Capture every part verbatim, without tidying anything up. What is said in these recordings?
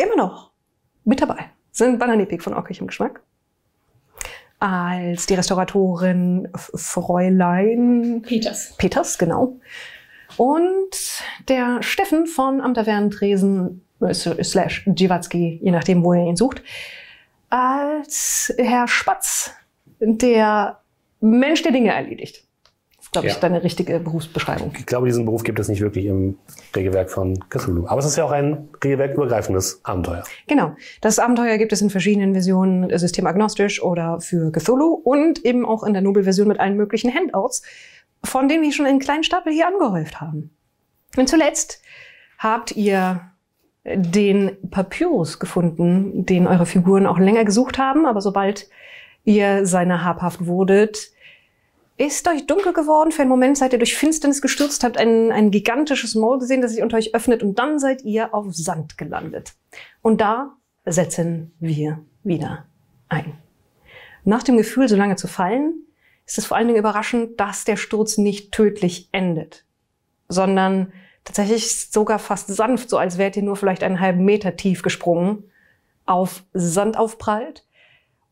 immer noch mit dabei sind Bananepic von OrkiG im Geschmack. Als die Restauratorin Fräulein Peters. Peters, genau. Und der Steffen von Amterwerndresen slash grziwatzki, je nachdem, wo ihr ihn sucht, als Herr Spatz, der Mensch, der Dinge erledigt. Glaube ich, ja. Deine richtige Berufsbeschreibung. Ich glaube, diesen Beruf gibt es nicht wirklich im Regelwerk von Cthulhu. Aber es ist ja auch ein regelwerkübergreifendes Abenteuer. Genau. Das Abenteuer gibt es in verschiedenen Versionen, systemagnostisch oder für Cthulhu und eben auch in der Nobel-Version mit allen möglichen Handouts, von denen wir schon einen kleinen Stapel hier angehäuft haben. Und zuletzt habt ihr den Papyrus gefunden, den eure Figuren auch länger gesucht haben, aber sobald ihr seiner habhaft wurdet, ist euch dunkel geworden. Für einen Moment seid ihr durch Finsternis gestürzt, habt ein, ein gigantisches Maul gesehen, das sich unter euch öffnet und dann seid ihr auf Sand gelandet. Und da setzen wir wieder ein. Nach dem Gefühl, so lange zu fallen, ist es vor allen Dingen überraschend, dass der Sturz nicht tödlich endet, sondern tatsächlich sogar fast sanft, so als wärt ihr nur vielleicht einen halben Meter tief gesprungen, auf Sand aufprallt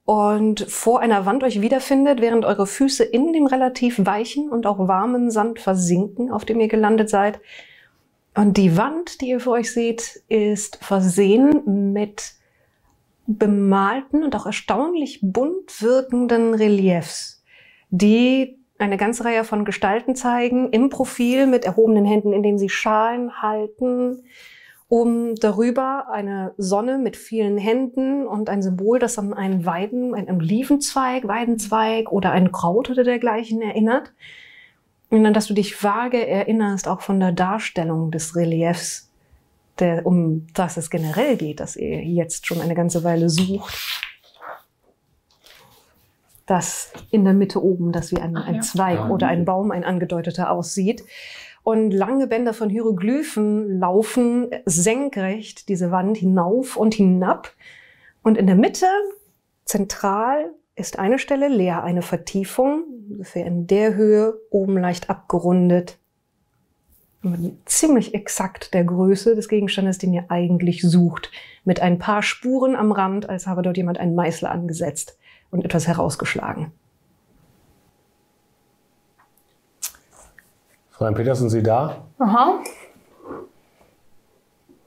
und vor einer Wand euch wiederfindet, während eure Füße in dem relativ weichen und auch warmen Sand versinken, auf dem ihr gelandet seid. Und die Wand, die ihr vor euch seht, ist versehen mit bemalten und auch erstaunlich bunt wirkenden Reliefs, die eine ganze Reihe von Gestalten zeigen, im Profil mit erhobenen Händen, in denen sie Schalen halten, um darüber eine Sonne mit vielen Händen und ein Symbol, das an einen Weiden, einen Olivenzweig, Weidenzweig oder ein Kraut oder dergleichen erinnert. Und dann, dass du dich vage erinnerst, auch von der Darstellung des Reliefs, der, um das es generell geht, dass ihr jetzt schon eine ganze Weile sucht. Das in der Mitte oben, dass wie ein, Ach, ein ja. Zweig ja, oder ein Baum, ein angedeuteter, aussieht. Und lange Bänder von Hieroglyphen laufen senkrecht diese Wand hinauf und hinab. Und in der Mitte, zentral, ist eine Stelle leer, eine Vertiefung, ungefähr in der Höhe, oben leicht abgerundet. Mit ziemlich exakt der Größe des Gegenstandes, den ihr eigentlich sucht. Mit ein paar Spuren am Rand, als habe dort jemand einen Meißel angesetzt und etwas herausgeschlagen. Frau Peters, sind Sie da? Aha.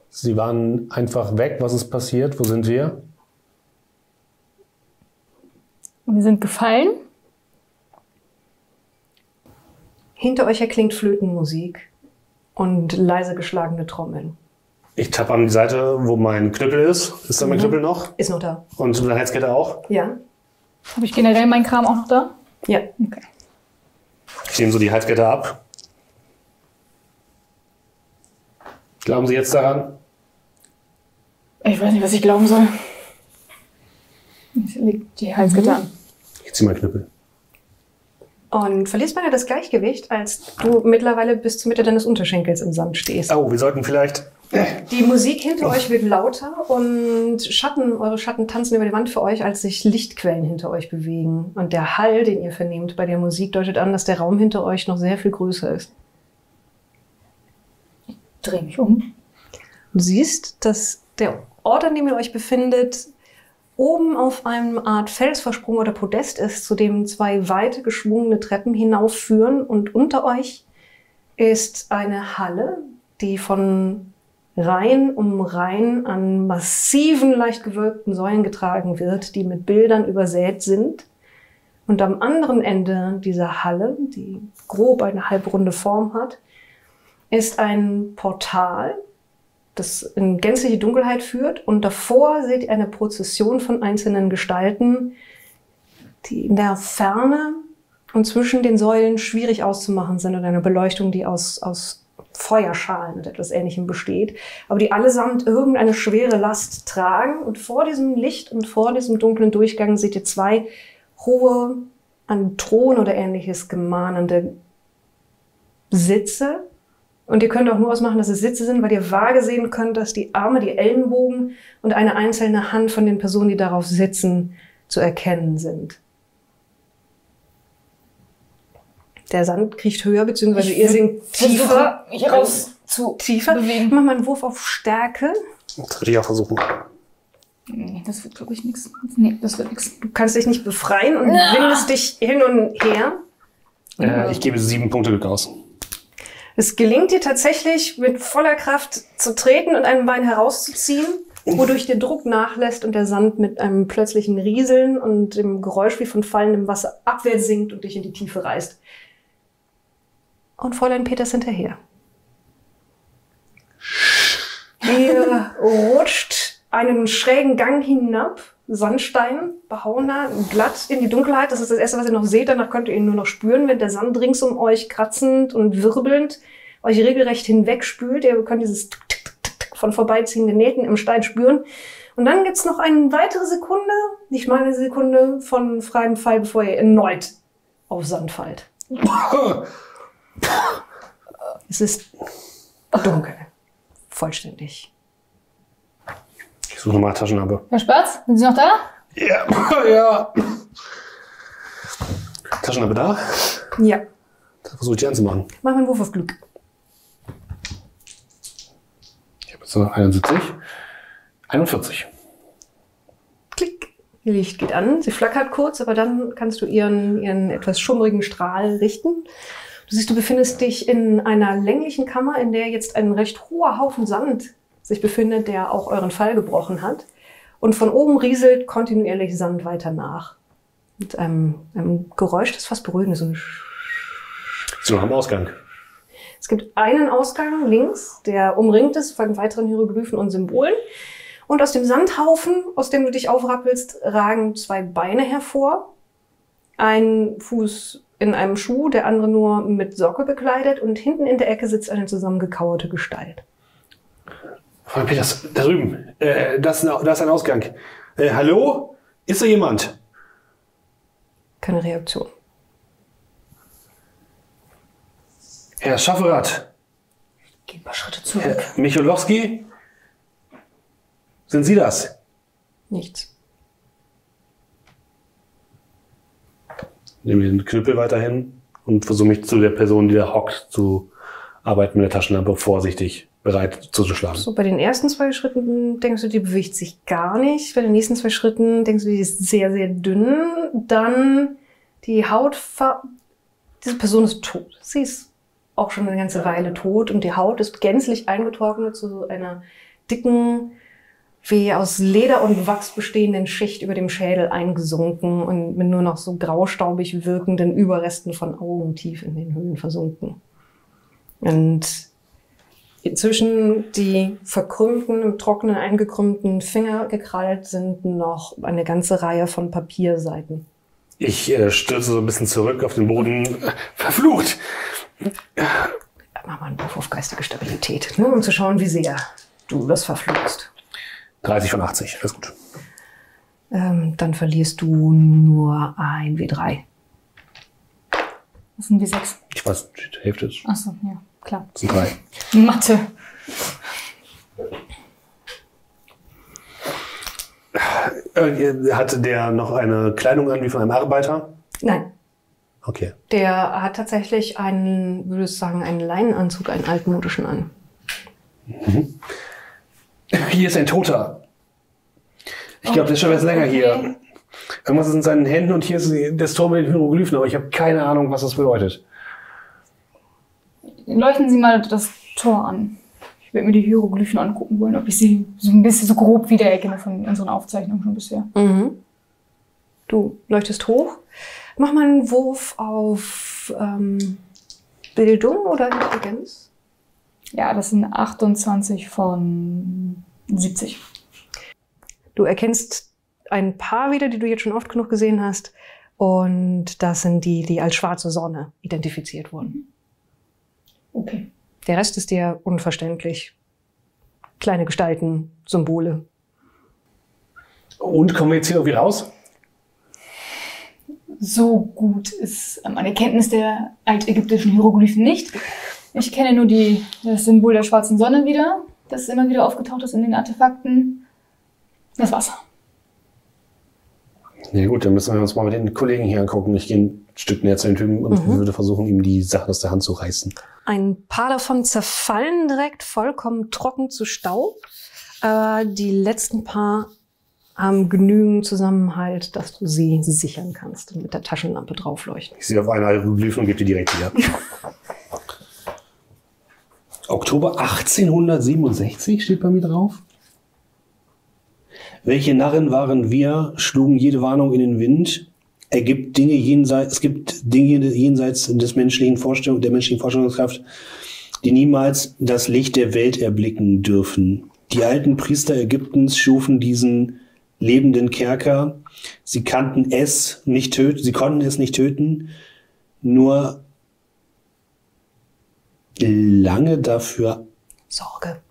Sie waren einfach weg. Was ist passiert? Wo sind wir? Wir sind gefallen. Hinter euch erklingt Flötenmusik und leise geschlagene Trommeln. Ich tappe an die Seite, wo mein Knüppel ist. Ist da mein mhm. Knüppel noch? Ist noch da. Und so eine Halskette auch? Ja. Habe ich generell meinen Kram auch noch da? Ja. Okay. Ich nehme so die Halskette ab. Glauben Sie jetzt daran? Ich weiß nicht, was ich glauben soll. Ich lege die Halskette an. Ich ziehe meinen Knüppel. Und verlierst beinahe das Gleichgewicht, als du mittlerweile bis zur Mitte deines Unterschenkels im Sand stehst. Oh, wir sollten vielleicht... Die Musik hinter oh. euch wird lauter und Schatten, eure Schatten tanzen über die Wand für euch, als sich Lichtquellen hinter euch bewegen. Und der Hall, den ihr vernehmt bei der Musik, deutet an, dass der Raum hinter euch noch sehr viel größer ist. Dreh mich um. Du siehst, dass der Ort, an dem ihr euch befindet, oben auf einem Art Felsvorsprung oder Podest ist, zu dem zwei weite geschwungene Treppen hinaufführen. Und unter euch ist eine Halle, die von Reihen um Reihen an massiven, leicht gewölbten Säulen getragen wird, die mit Bildern übersät sind. Und am anderen Ende dieser Halle, die grob eine halbrunde Form hat, ist ein Portal, das in gänzliche Dunkelheit führt. Und davor seht ihr eine Prozession von einzelnen Gestalten, die in der Ferne und zwischen den Säulen schwierig auszumachen sind und eine Beleuchtung, die aus, aus Feuerschalen und etwas Ähnlichem besteht. Aber die allesamt irgendeine schwere Last tragen. Und vor diesem Licht und vor diesem dunklen Durchgang seht ihr zwei hohe, an Thron oder Ähnliches gemahnende Sitze. Und ihr könnt auch nur ausmachen, dass es Sitze sind, weil ihr vage sehen könnt, dass die Arme, die Ellenbogen und eine einzelne Hand von den Personen, die darauf sitzen, zu erkennen sind. Der Sand kriecht höher, beziehungsweise ich ihr sinkt tiefer. Mich raus zu tiefer. Bewegen. Mach mal einen Wurf auf Stärke. Das dritte Jahr versuchen. Nee, das wird, glaube ich, nichts. Nee, das wird nichts. Du kannst dich nicht befreien und ja. windest dich hin und her. Äh, ich gebe sieben Punkte Glück aus. Es gelingt dir tatsächlich, mit voller Kraft zu treten und ein Bein herauszuziehen, wodurch der Druck nachlässt und der Sand mit einem plötzlichen Rieseln und dem Geräusch wie von fallendem Wasser abwärts sinkt und dich in die Tiefe reißt. Und Fräulein Peters hinterher. Ihr rutscht einen schrägen Gang hinab, Sandstein, behauener, glatt in die Dunkelheit. Das ist das Erste, was ihr noch seht. Danach könnt ihr ihn nur noch spüren, wenn der Sand rings um euch kratzend und wirbelnd euch regelrecht hinwegspült. Ihr könnt dieses Tick, Tick, Tick, Tick von vorbeiziehenden Nähten im Stein spüren. Und dann gibt's noch eine weitere Sekunde, nicht mal eine Sekunde, von freiem Fall, bevor ihr erneut auf Sand fallt. Es ist dunkel. Vollständig. Ich suche nochmal eine Taschenlampe. Herr Spatz, sind Sie noch da? Ja, ja. Taschenlampe da? Ja. Da versuche ich die anzumachen. Mach mal einen Wurf auf Glück. Ich habe jetzt noch einundsiebzig, einundvierzig. Klick. Ihr Licht geht an. Sie flackert kurz, aber dann kannst du ihren, ihren etwas schummrigen Strahl richten. Du siehst, du befindest dich in einer länglichen Kammer, in der jetzt ein recht hoher Haufen Sand sich befindet, der auch euren Fall gebrochen hat. Und von oben rieselt kontinuierlich Sand weiter nach. Mit einem, einem Geräusch, das fast beruhigend ist. So, so am Ausgang. Es gibt einen Ausgang links, der umringt ist von weiteren Hieroglyphen und Symbolen. Und aus dem Sandhaufen, aus dem du dich aufrappelst, ragen zwei Beine hervor. Ein Fuß in einem Schuh, der andere nur mit Socke bekleidet, und hinten in der Ecke sitzt eine zusammengekauerte Gestalt. Frau Peters, da drüben, äh, da ist ein Ausgang. Äh, hallo? Ist da jemand? Keine Reaktion. Herr Schafferath. Geh ein paar Schritte zurück. Herr Michalowski? Sind Sie das? Nichts. Nehme den Knüppel weiterhin und versuche mich zu der Person, die da hockt, zu arbeiten mit der Taschenlampe, vorsichtig bereit zuzuschlagen. So, bei den ersten zwei Schritten denkst du, die bewegt sich gar nicht. Bei den nächsten zwei Schritten denkst du, die ist sehr, sehr dünn. Dann die Hautfarbe. Diese Person ist tot. Sie ist auch schon eine ganze Weile tot und die Haut ist gänzlich eingetrocknet zu so einer dicken, wie aus Leder und Wachs bestehenden Schicht über dem Schädel eingesunken und mit nur noch so graustaubig wirkenden Überresten von Augen tief in den Höhlen versunken. Und inzwischen die verkrümmten, im Trockenen eingekrümmten Finger gekrallt sind noch eine ganze Reihe von Papierseiten. Ich äh, stürze so ein bisschen zurück auf den Boden. Verflucht! Mach mal einen Wurf auf geistige Stabilität, nur um zu schauen, wie sehr du das verfluchst. dreißig von achtzig, alles gut. Ähm, dann verlierst du nur ein W drei. Das ist ein W sechs. Ich weiß, die Hälfte ist. Achso, ja, klar. Das sind drei. Mathe. Hatte der noch eine Kleidung an wie von einem Arbeiter? Nein. Okay. Der hat tatsächlich einen, würde ich sagen, einen Leinenanzug, einen altmodischen an. Mhm. Hier ist ein Toter. Ich glaube, der ist schon etwas länger hier. Irgendwas ist in seinen Händen und hier ist das Tor mit den Hieroglyphen, aber ich habe keine Ahnung, was das bedeutet. Leuchten Sie mal das Tor an. Ich werde mir die Hieroglyphen angucken wollen, ob ich sie so ein bisschen so grob wiedererkenne von unseren Aufzeichnungen schon bisher. Mhm. Du leuchtest hoch. Mach mal einen Wurf auf ähm, Bildung oder Intelligenz. Ja, das sind achtundzwanzig von siebzig. Du erkennst ein paar wieder, die du jetzt schon oft genug gesehen hast. Und das sind die, die als schwarze Sonne identifiziert wurden. Okay. Der Rest ist dir unverständlich. Kleine Gestalten, Symbole. Und kommen wir jetzt hier irgendwie raus? So gut ist meine Kenntnis der altägyptischen Hieroglyphen nicht. Ich kenne nur die, das Symbol der schwarzen Sonne wieder, das immer wieder aufgetaucht ist in den Artefakten. Das Wasser. Ja gut, dann müssen wir uns mal mit den Kollegen hier angucken. Ich gehe ein Stück näher zu den Typen und mhm. würde versuchen, ihm die Sachen aus der Hand zu reißen. Ein paar davon zerfallen direkt, vollkommen trocken zu Staub. Aber die letzten paar haben genügend Zusammenhalt, dass du sie sichern kannst und mit der Taschenlampe draufleuchten. Ich sehe auf einer Hieroglyphen und gebe dir direkt wieder. Oktober achtzehnhundertsiebenundsechzig steht bei mir drauf. Welche Narren waren wir, schlugen jede Warnung in den Wind. Es gibt Dinge jenseits, es gibt Dinge jenseits des menschlichen Vorstellung, der menschlichen Vorstellungskraft, die niemals das Licht der Welt erblicken dürfen. Die alten Priester Ägyptens schufen diesen lebenden Kerker. Sie kannten es nicht töten, sie konnten es nicht töten, nur lange dafür Sorge.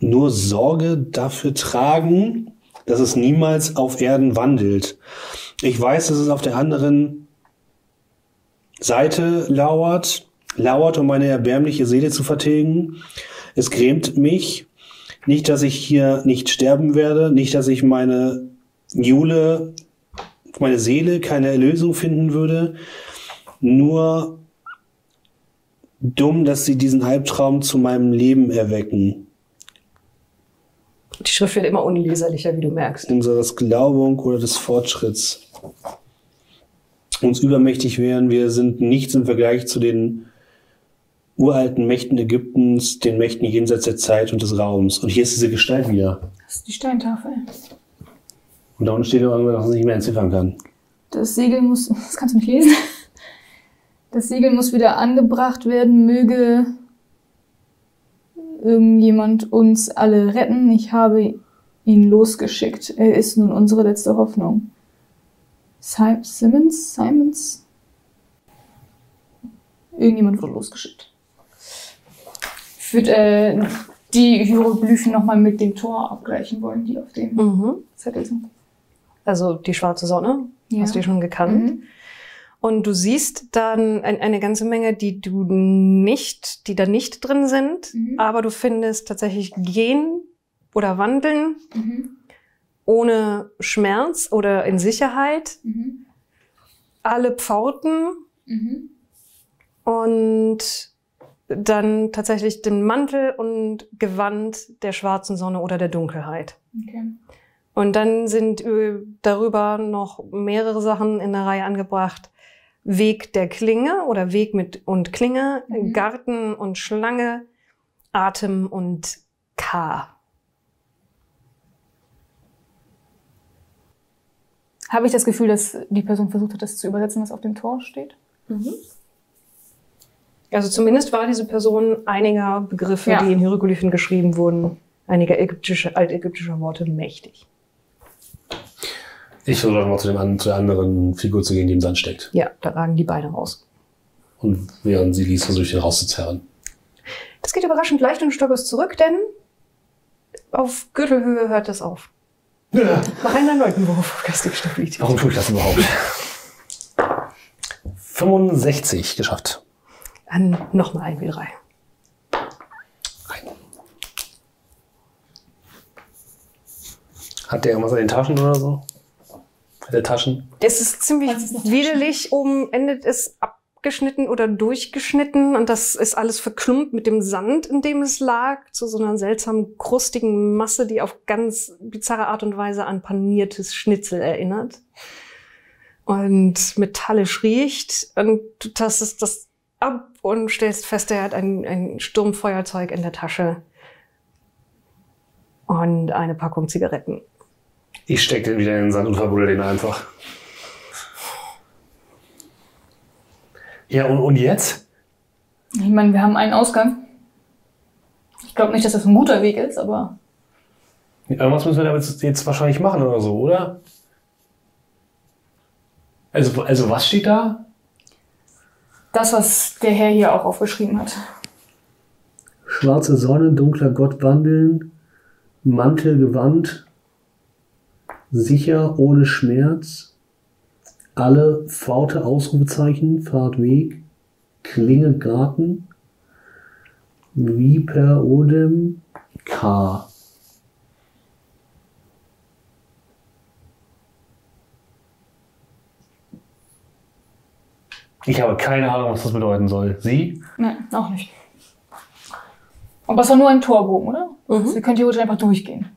Nur Sorge dafür tragen, dass es niemals auf Erden wandelt. Ich weiß, dass es auf der anderen Seite lauert, lauert, um meine erbärmliche Seele zu vertilgen. Es grämt mich. Nicht, dass ich hier nicht sterben werde, nicht, dass ich meine Jule, meine Seele keine Erlösung finden würde. Nur dumm, dass sie diesen Albtraum zu meinem Leben erwecken. Die Schrift wird immer unleserlicher, wie du merkst. Unserer Glaubung oder des Fortschritts. Uns übermächtig wären, wir sind nichts im Vergleich zu den uralten Mächten Ägyptens, den Mächten jenseits der Zeit und des Raums. Und hier ist diese Gestalt wieder. Das ist die Steintafel. Und da unten steht noch irgendwas, was man nicht mehr entziffern kann. Das Siegel muss, das kannst du nicht lesen. Das Siegel muss wieder angebracht werden, möge irgendjemand uns alle retten. Ich habe ihn losgeschickt. Er ist nun unsere letzte Hoffnung. Simons? Simons? Irgendjemand wurde losgeschickt. Ich würde äh, die Hieroglyphen nochmal mit dem Tor abgleichen wollen, die auf dem mhm. Zettel sind. Also die schwarze Sonne, ja. Hast du die schon gekannt. Mhm. Und du siehst dann ein, eine ganze Menge, die du nicht, die da nicht drin sind, mhm. aber du findest tatsächlich gehen oder wandeln mhm. ohne Schmerz oder in Sicherheit. Mhm. Alle Pforten mhm. und dann tatsächlich den Mantel und Gewand der schwarzen Sonne oder der Dunkelheit. Okay. Und dann sind darüber noch mehrere Sachen in der Reihe angebracht. Weg der Klinge oder Weg mit und Klinge, mhm. Garten und Schlange, Atem und K. Habe ich das Gefühl, dass die Person versucht hat, das zu übersetzen, was auf dem Tor steht? Mhm. Also zumindest war diese Person einiger Begriffe, ja. die in Hieroglyphen geschrieben wurden, einiger ägyptische, altägyptischer Worte mächtig. Ich versuche mal zu, dem, zu der anderen Figur zu gehen, die im Sand steckt. Ja, da ragen die Beine raus. Und während sie liest, versuche ich den rauszuzerren. Das geht überraschend leicht und stolperst zurück, denn auf Gürtelhöhe hört das auf. Ja. Mach einen erneuten Wurf auf geistige Stabilität. Warum tue ich das überhaupt? fünfundsechzig geschafft. Dann nochmal ein W drei. Hat der irgendwas an den Taschen oder so? Der Taschen. Es ist ziemlich widerlich, oben endet es abgeschnitten oder durchgeschnitten und das ist alles verklumpt mit dem Sand, in dem es lag, zu so einer seltsamen, krustigen Masse, die auf ganz bizarre Art und Weise an paniertes Schnitzel erinnert und metallisch riecht. Und du tastest das ab und stellst fest, er hat ein, ein Sturmfeuerzeug in der Tasche und eine Packung Zigaretten. Ich stecke den wieder in den Sand und verbuddel den einfach. Ja, und, und jetzt? Ich meine, wir haben einen Ausgang. Ich glaube nicht, dass das ein guter Weg ist, aber... Irgendwas müssen wir damit jetzt wahrscheinlich machen oder so, oder? Also, also was steht da? Das, was der Herr hier auch aufgeschrieben hat. Schwarze Sonne, dunkler Gott wandeln, Mantel, Gewand... Sicher, ohne Schmerz, alle Pforte, Ausrufezeichen, Fahrtweg, Klinge, Garten, wie per Odem, K. Ich habe keine Ahnung, was das bedeuten soll. Sie? Nein, auch nicht. Aber es war nur ein Torbogen, oder? Mhm. Also ihr könnt theoretisch einfach durchgehen.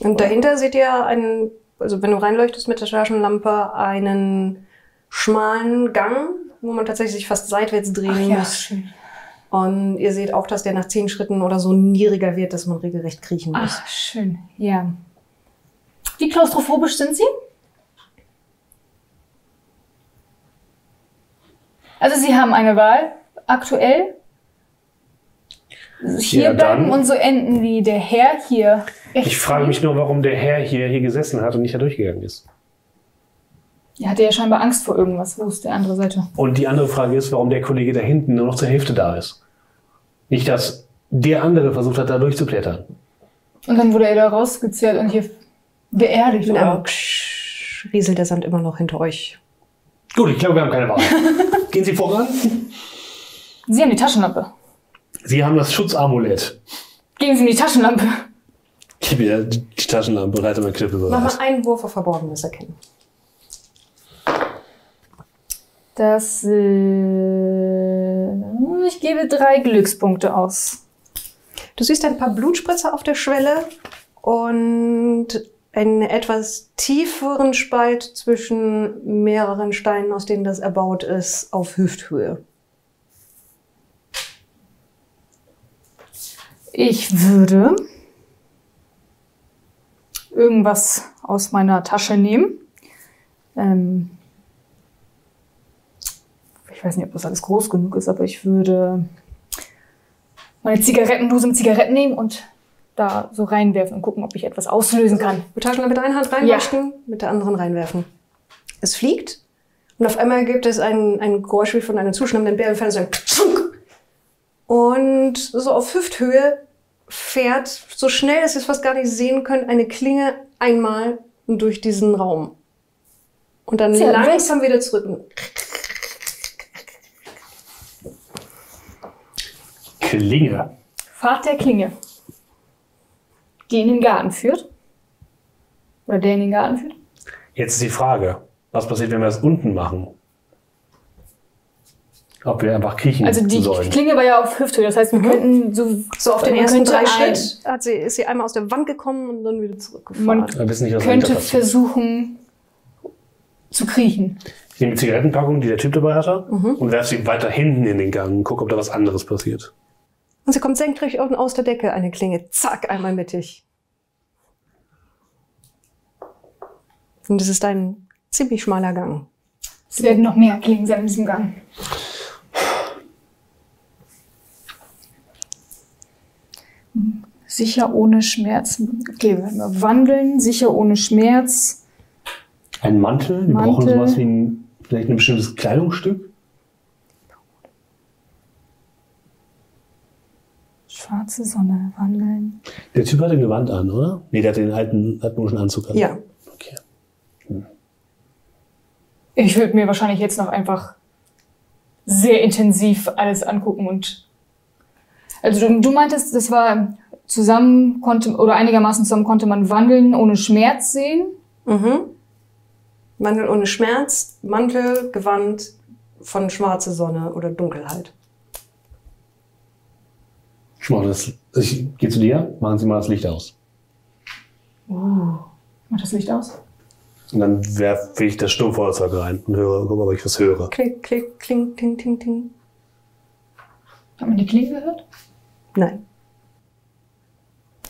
Und oder? Dahinter seht ihr einen, also wenn du reinleuchtest mit der Taschenlampe, einen schmalen Gang, wo man tatsächlich sich fast seitwärts drehen Ach, muss. Ja, schön. Und ihr seht auch, dass der nach zehn Schritten oder so niedriger wird, dass man regelrecht kriechen muss. Ach, schön, ja. Wie klaustrophobisch sind Sie? Also Sie haben eine Wahl aktuell. Hier ja, bleiben und so enden wie der Herr hier. Echt ich frage mich nur, warum der Herr hier, hier gesessen hat und nicht da durchgegangen ist. Er hatte ja scheinbar Angst vor irgendwas. Wo ist der andere Seite? Und die andere Frage ist, warum der Kollege da hinten nur noch zur Hälfte da ist. Nicht, dass der andere versucht hat, da durchzuklettern. Und dann wurde er da rausgezerrt und hier beerdigt. Genau. Rieselt der Sand immer noch hinter euch. Gut, ich glaube, wir haben keine Wahl. Gehen Sie voran. Sie haben die Taschenlampe. Sie haben das Schutzamulett. Geben Sie mir die Taschenlampe. Gib mir die Taschenlampe, reite mein Knüppel bereit. Mach mal einen Wurf auf Verborgenes erkennen. Das, äh, ich gebe drei Glückspunkte aus. Du siehst ein paar Blutspritzer auf der Schwelle und einen etwas tieferen Spalt zwischen mehreren Steinen, aus denen das erbaut ist, auf Hüfthöhe. Ich würde irgendwas aus meiner Tasche nehmen. Ähm Ich weiß nicht, ob das alles groß genug ist, aber ich würde meine Zigarettendose mit Zigaretten nehmen und da so reinwerfen und gucken, ob ich etwas auslösen kann. Mit Taschenlampe mit einer Hand reinwaschen, ja. Mit der anderen reinwerfen. Es fliegt und auf einmal gibt es einen, einen Geräusch wie von einem zuschnappenden Bärenfell, so ein Ktschunk. Und so auf Hüfthöhe fährt, so schnell, dass wir es fast gar nicht sehen können, eine Klinge einmal durch diesen Raum. Und dann sehr langsam weg. Wieder zurück. Klinge. Fahrt der Klinge, die in den Garten führt. Oder der in den Garten führt. Jetzt ist die Frage, was passiert, wenn wir das unten machen? Ob wir einfach kriechen sollen. Also die sollen. Klinge war ja auf Hüfthöhe, das heißt, wir mhm. könnten so, so auf den ersten drei Schritt hat sie, ist sie einmal aus der Wand gekommen und dann wieder zurückgefahren. Man wissen nicht, was könnte versuchen zu kriechen. Ich nehme die Zigarettenpackung, die der Typ dabei hatte, mhm. und werfe sie weiter hinten in den Gang und gucke, ob da was anderes passiert. Und sie kommt senkrecht unten aus der Decke, eine Klinge, zack, einmal mittig. Und das ist ein ziemlich schmaler Gang. Es werden noch mehr Klingen sein in diesem Gang. Sicher ohne Schmerz. Okay, wir wandeln, sicher ohne Schmerz. Ein Mantel, wir Mantel. brauchen sowas wie ein, vielleicht ein bestimmtes Kleidungsstück. Schwarze Sonne, wandeln. Der Typ hat ein Gewand an, oder? Nee, der hat den alten, altmodischen Anzug an. Ja. Okay. Hm. Ich würde mir wahrscheinlich jetzt noch einfach sehr intensiv alles angucken und... Also du, du meintest, das war zusammen konnte, oder einigermaßen zusammen konnte man wandeln ohne Schmerz sehen. Mhm. Mantel ohne Schmerz, Mantel, Gewand von schwarzer Sonne oder Dunkelheit. Das, ich gehe zu dir, machen Sie mal das Licht aus. Oh, mach das Licht aus. Und dann werfe ich das Sturmfeuerzeug rein und höre, gucke, ob ich was höre. Klick, klick, kling, ting, ting, ting. Hat man die Klinge gehört? Nein.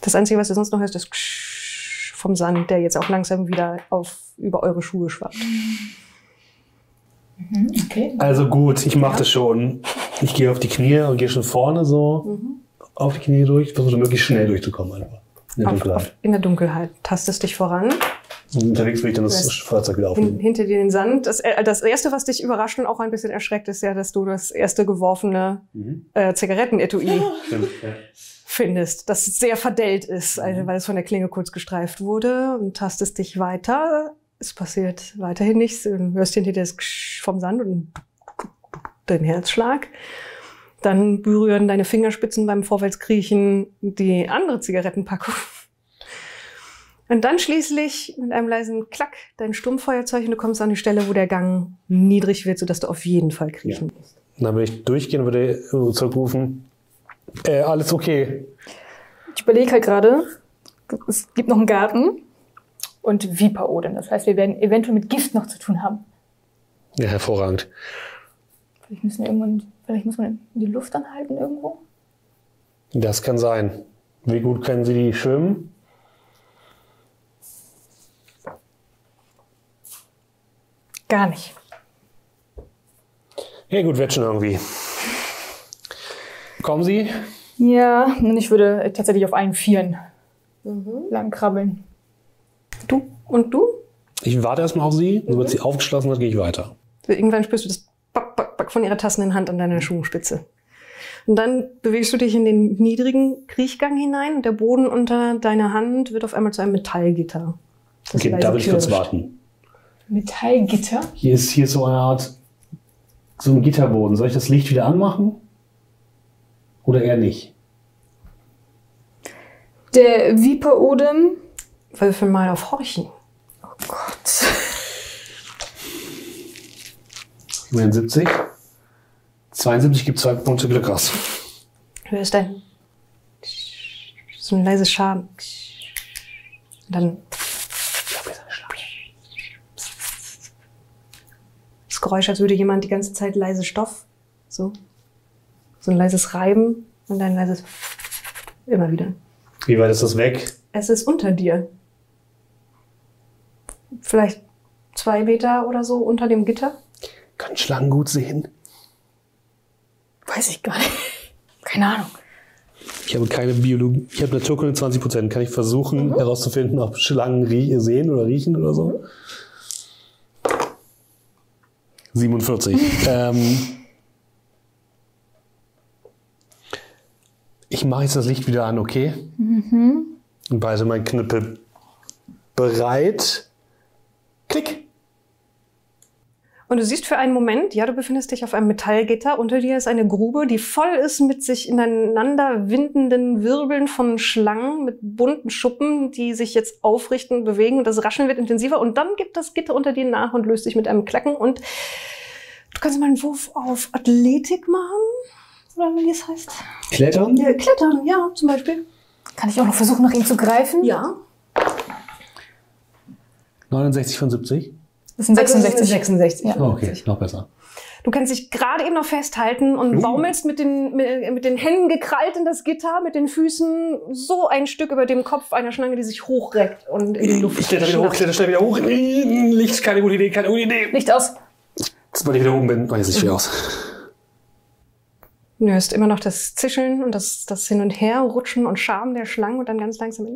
Das Einzige, was ihr sonst noch hört, ist das Ksch vom Sand, der jetzt auch langsam wieder auf, über eure Schuhe schwappt. Mhm, okay. Also gut, ich mache das schon. Ich gehe auf die Knie und gehe schon vorne so. Mhm. Auf die Knie durch, versuche möglichst schnell durchzukommen. Einfach. In der auf, Dunkelheit. Auf, in der Dunkelheit. Tastest dich voran. Und unterwegs will ich dann das weißt, Fahrzeug wieder aufnehmen. Hinter dir den Sand. Das, das Erste, was dich überrascht und auch ein bisschen erschreckt, ist ja, dass du das erste geworfene mhm. äh, Zigarettenetui findest, das sehr verdellt ist, also, mhm. weil es von der Klinge kurz gestreift wurde. Und tastest dich weiter. Es passiert weiterhin nichts. Du hörst hinter dir das Ksch vom Sand und den Herzschlag. Dann berühren deine Fingerspitzen beim Vorwärtskriechen die andere Zigarettenpackung. Und dann schließlich mit einem leisen Klack dein Sturmfeuerzeug und du kommst an die Stelle, wo der Gang niedrig wird, sodass du auf jeden Fall kriechen musst. Ja. Dann würde ich durchgehen und würde zurückrufen, äh, alles okay. Ich überlege halt gerade, es gibt noch einen Garten und Viper-Odem. Das heißt, wir werden eventuell mit Gift noch zu tun haben. Ja, hervorragend. Vielleicht müssen wir irgendwann, vielleicht muss man die Luft anhalten irgendwo. Das kann sein. Wie gut können Sie die schwimmen? Gar nicht. Ja gut, wird schon irgendwie. Kommen Sie? Ja, ich würde tatsächlich auf allen Vieren mhm. lang krabbeln. Du? Und du? Ich warte erstmal auf Sie. Mhm. Sobald sie aufgeschlossen hat, gehe ich weiter. Irgendwann spürst du das Back, Back, Back von ihrer tassenden Hand an deiner Schuhspitze. Und dann bewegst du dich in den niedrigen Kriechgang hinein und der Boden unter deiner Hand wird auf einmal zu einem Metallgitter. Okay, da will ich kurz warten. Metallgitter? Hier ist, hier ist so eine Art, so ein Gitterboden. Soll ich das Licht wieder anmachen? Oder eher nicht? Der Viper-Odem. Würfel mal auf Horchen. Oh Gott. neunundsiebzig. zweiundsiebzig gibt zwei Punkte Glück aus. Hörst ein. So ein leises Schaden. Und dann. Das Geräusch, als würde jemand die ganze Zeit leise Stoff. So. So ein leises Reiben und ein leises. Immer wieder. Wie weit ist das weg? Es ist unter dir. Vielleicht zwei Meter oder so unter dem Gitter. Kann Schlangen gut sehen? Weiß ich gar nicht. Keine Ahnung. Ich habe keine Biologie. Ich habe Naturkunde zwanzig Prozent. Kann ich versuchen mhm. herauszufinden, ob Schlangen rie sehen oder riechen oder so? siebenundvierzig. ähm, ich mache jetzt das Licht wieder an, okay? Mhm. Und behalte meinen Knüppel bereit. Klick! Und du siehst für einen Moment, ja, du befindest dich auf einem Metallgitter. Unter dir ist eine Grube, die voll ist mit sich ineinander windenden Wirbeln von Schlangen mit bunten Schuppen, die sich jetzt aufrichten, bewegen. Und das Rascheln wird intensiver. Und dann gibt das Gitter unter dir nach und löst sich mit einem Klacken. Und du kannst mal einen Wurf auf Athletik machen. Oder wie es heißt. Klettern? Ja, Klettern, ja, zum Beispiel. Kann ich auch noch versuchen, nach ihm zu greifen? Ja. neunundsechzig von siebzig? Das sind sechsundsechzig. sechsundsechzig. Ja. Oh, okay, noch besser. Du kannst dich gerade eben noch festhalten und baumelst mit den, mit, mit den Händen gekrallt in das Gitter, mit den Füßen so ein Stück über dem Kopf einer Schlange, die sich hochreckt und in die Luft. Ich kletter wieder hoch, kletter schnell wieder hoch. Licht, keine gute Idee, keine gute Idee. Licht aus. Jetzt, weil ich wieder oben bin, weiß ich wieder aus. Du hörst immer noch das Zischeln und das, das Hin- und Her-Rutschen und Scham der Schlangen und dann ganz langsam...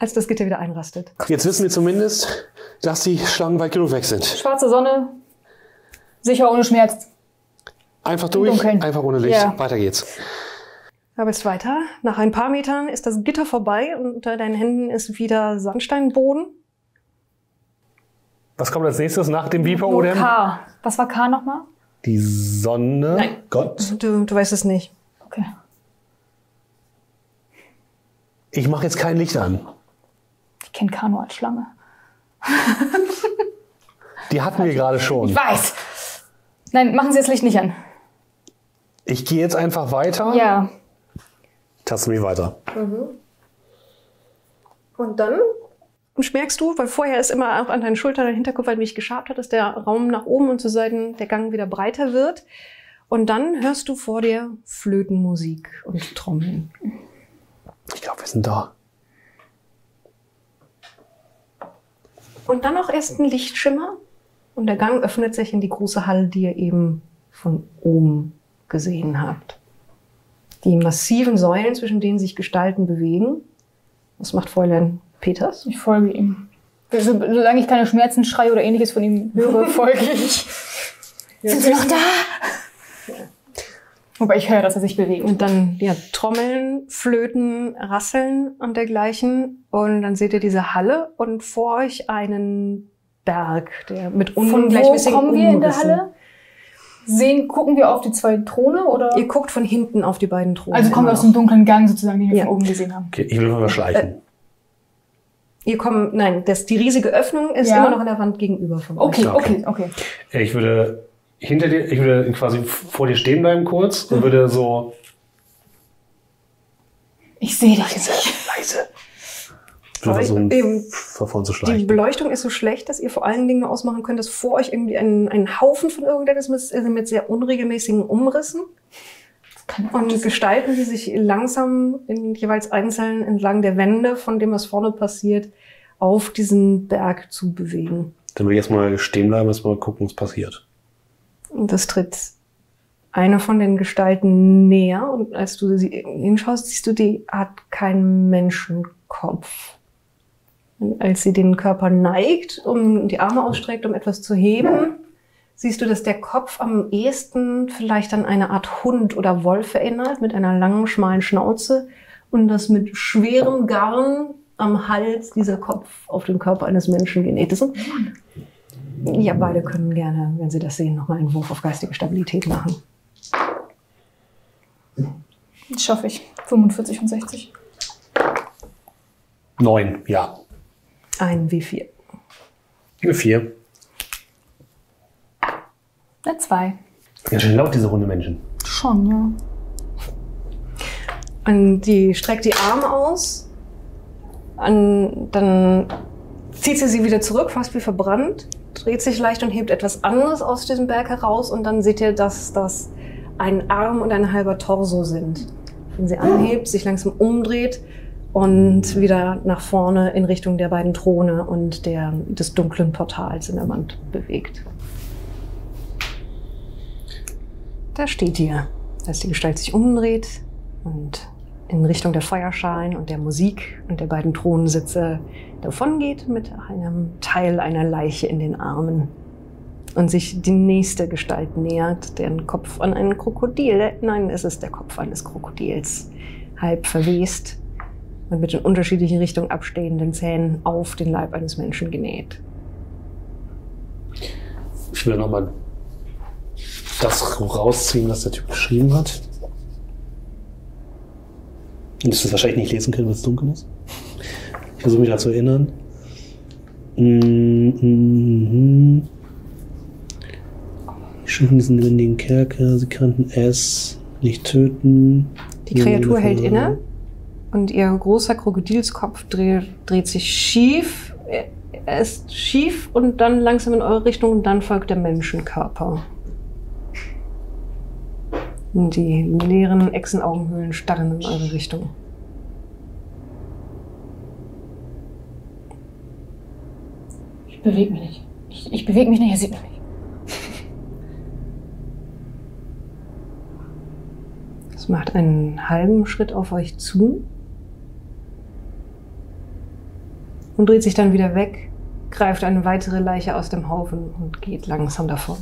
Als das Gitter wieder einrastet. Jetzt wissen wir zumindest, dass die Schlangen weit genug weg sind. Schwarze Sonne, sicher ohne Schmerz. Einfach durch, einfach ohne Licht. Ja. Weiter geht's. Aber es weiter. Nach ein paar Metern ist das Gitter vorbei und unter deinen Händen ist wieder Sandsteinboden. Was kommt als nächstes nach dem Viper oder? K. Was war K nochmal? Die Sonne. Nein. Gott. Du, du weißt es nicht. Okay. Ich mache jetzt kein Licht an. Ich kenne Kano als Schlange. Die hatten wir gerade schon. Ich weiß. Nein, machen Sie das Licht nicht an. Ich gehe jetzt einfach weiter. Ja. Taste mich weiter. Mhm. Und dann merkst du, weil vorher ist immer auch an deinen Schultern, dein Hinterkopf, weil mich geschabt hat, dass der Raum nach oben und zu Seiten der Gang wieder breiter wird. Und dann hörst du vor dir Flötenmusik und Trommeln. Ich glaube, wir sind da. Und dann noch erst ein Lichtschimmer und der Gang öffnet sich in die große Halle, die ihr eben von oben gesehen habt. Die massiven Säulen, zwischen denen sich Gestalten bewegen. Was macht Fräulein Peters? Ich folge ihm. Solange ich keine Schmerzen schreie oder ähnliches von ihm höre, folge ich. Sind Sie noch da? Ja. Wobei ich höre, dass er sich bewegt. Und dann ja, Trommeln, Flöten, Rasseln und dergleichen. Und dann seht ihr diese Halle und vor euch einen Berg, der mit ungleichmäßigen Umrissen. Von wo kommen wir in der Halle? Sehen, gucken wir auf die zwei Throne? Oder? Ihr guckt von hinten auf die beiden Throne. Also kommen wir aus dem dunklen Gang sozusagen, den wir ja. von oben gesehen haben. Okay, ich will mal schleichen. Äh, Ihr kommen, nein, das, die riesige Öffnung ist ja. immer noch an der Wand gegenüber von okay, euch. Okay, okay, okay. Ich würde hinter dir, ich würde quasi vor dir stehen bleiben kurz und mhm. würde so Ich sehe das leise, nicht. Leise. Ich versuche davon zu schleichen. Die Beleuchtung ist so schlecht, dass ihr vor allen Dingen nur ausmachen könnt, dass vor euch irgendwie ein, ein Haufen von irgendetwas ist, also mit sehr unregelmäßigen Umrissen. Und Gestalten, die sich langsam in jeweils einzeln entlang der Wände, von dem was vorne passiert, auf diesen Berg zu bewegen. Dann will ich erstmal stehen bleiben, erstmal gucken, was passiert. Und das tritt einer von den Gestalten näher und als du sie hinschaust, siehst du, die hat keinen Menschenkopf. Und als sie den Körper neigt, um die Arme ausstreckt, um etwas zu heben, siehst du, dass der Kopf am ehesten vielleicht an eine Art Hund oder Wolf erinnert, mit einer langen, schmalen Schnauze und dass mit schwerem Garn am Hals dieser Kopf auf den Körper eines Menschen genäht ist. Ja, beide können gerne, wenn sie das sehen, nochmal einen Wurf auf geistige Stabilität machen. Das schaffe ich. fünfundvierzig und sechzig. Neun, ja. Ein W vier. W vier. Eine zwei. Ja, schön laut, diese Runde Menschen. Schon, ja. Und die streckt die Arme aus. Und dann zieht sie sie wieder zurück, fast wie verbrannt. Dreht sich leicht und hebt etwas anderes aus diesem Berg heraus. Und dann seht ihr, dass das ein Arm und ein halber Torso sind. Den sie anhebt, sich langsam umdreht und wieder nach vorne in Richtung der beiden Throne und der, des dunklen Portals in der Wand bewegt. Da steht ihr, als die Gestalt sich umdreht und in Richtung der Feuerschalen und der Musik und der beiden Thronensitze davon geht mit einem Teil einer Leiche in den Armen und sich die nächste Gestalt nähert, deren Kopf an einen Krokodil, nein, es ist der Kopf eines Krokodils, halb verwest und mit in unterschiedlichen Richtungen abstehenden Zähnen auf den Leib eines Menschen genäht. Ich will nochmal das rausziehen, was der Typ geschrieben hat. Und das ist wahrscheinlich nicht lesen können, weil es dunkel ist. Ich versuche mich daran zu erinnern. Mhm. Die Schiffe sind in den Kerker, sie kannten es nicht töten. Die Kreatur hält inne und ihr großer Krokodilskopf dreht, dreht sich schief. Er ist schief und dann langsam in eure Richtung und dann folgt der Menschenkörper. Die leeren Echsenaugenhöhlen starren in eure Richtung. Ich bewege mich nicht. Ich, ich bewege mich nicht, er sieht mich nicht. Das macht einen halben Schritt auf euch zu. Und dreht sich dann wieder weg, greift eine weitere Leiche aus dem Haufen und geht langsam davon.